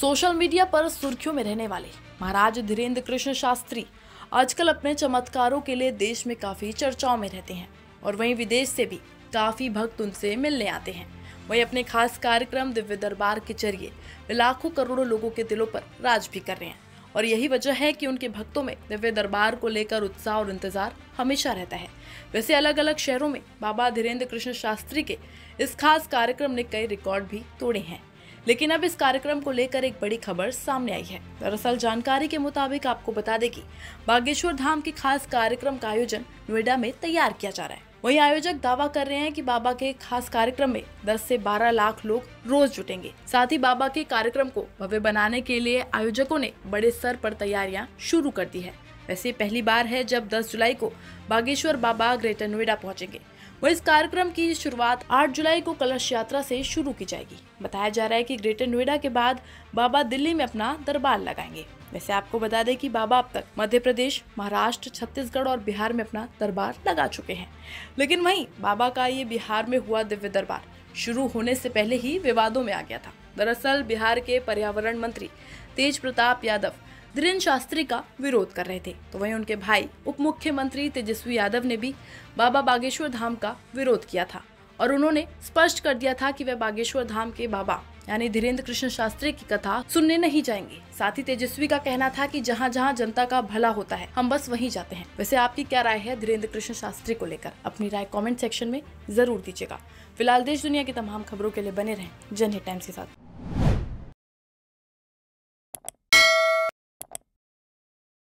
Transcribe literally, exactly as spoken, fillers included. Social media पर सुर्खियों में रहने वाले महाराज धीरेन्द्र कृष्ण शास्त्री आजकल अपने चमत्कारों के लिए देश में काफी चर्चाओं में रहते हैं और वहीं विदेश से भी काफी भक्त उनसे मिलने आते हैं। वहीं अपने खास कार्यक्रम दिव्य दरबार के जरिए लाखों करोड़ों लोगों के दिलों पर राज भी कर रहे हैं और यही वजह है कि उनके भक्तों में दिव्य दरबार को लेकर उत्साह और इंतजार हमेशा रहता है। वैसे अलग अलग शहरों में बाबा धीरेन्द्र कृष्ण शास्त्री के इस खास कार्यक्रम ने कई रिकॉर्ड भी तोड़े हैं, लेकिन अब इस कार्यक्रम को लेकर एक बड़ी खबर सामने आई है। दरअसल जानकारी के मुताबिक आपको बता दें कि बागेश्वर धाम के खास कार्यक्रम का आयोजन नोएडा में तैयार किया जा रहा है। वहीं आयोजक दावा कर रहे हैं कि बाबा के खास कार्यक्रम में दस से बारह लाख लोग रोज जुटेंगे। साथ ही बाबा के कार्यक्रम को भव्य बनाने के लिए आयोजकों ने बड़े स्तर पर तैयारियां शुरू कर दी है। वैसे पहली बार है जब दस जुलाई को बागेश्वर बाबा ग्रेटर नोएडा पहुंचेंगे। वह इस कार्यक्रम की शुरुआत आठ जुलाई को कलश यात्रा से शुरू की जाएगी। बताया जा रहा है कि ग्रेटर नोएडा के बाद बाबा दिल्ली में अपना दरबार लगाएंगे। वैसे आपको बता दें कि बाबा अब तक मध्य प्रदेश, महाराष्ट्र, छत्तीसगढ़ और बिहार में अपना दरबार लगा चुके हैं, लेकिन वहीं बाबा का ये बिहार में हुआ दिव्य दरबार शुरू होने से पहले ही विवादों में आ गया था। दरअसल बिहार के पर्यावरण मंत्री तेज प्रताप यादव धीरेन्द्र शास्त्री का विरोध कर रहे थे, तो वहीं उनके भाई उप मुख्यमंत्री तेजस्वी यादव ने भी बाबा बागेश्वर धाम का विरोध किया था और उन्होंने स्पष्ट कर दिया था कि वह बागेश्वर धाम के बाबा यानी धीरेन्द्र कृष्ण शास्त्री की कथा सुनने नहीं जाएंगे। साथ ही तेजस्वी का कहना था कि जहाँ जहाँ जनता का भला होता है हम बस वहीं जाते हैं। वैसे आपकी क्या राय है धीरेन्द्र कृष्ण शास्त्री को लेकर? अपनी राय कमेंट सेक्शन में जरूर दीजिएगा। फिलहाल देश दुनिया की तमाम खबरों के लिए बने रहें जनहित टाइम्स के साथ।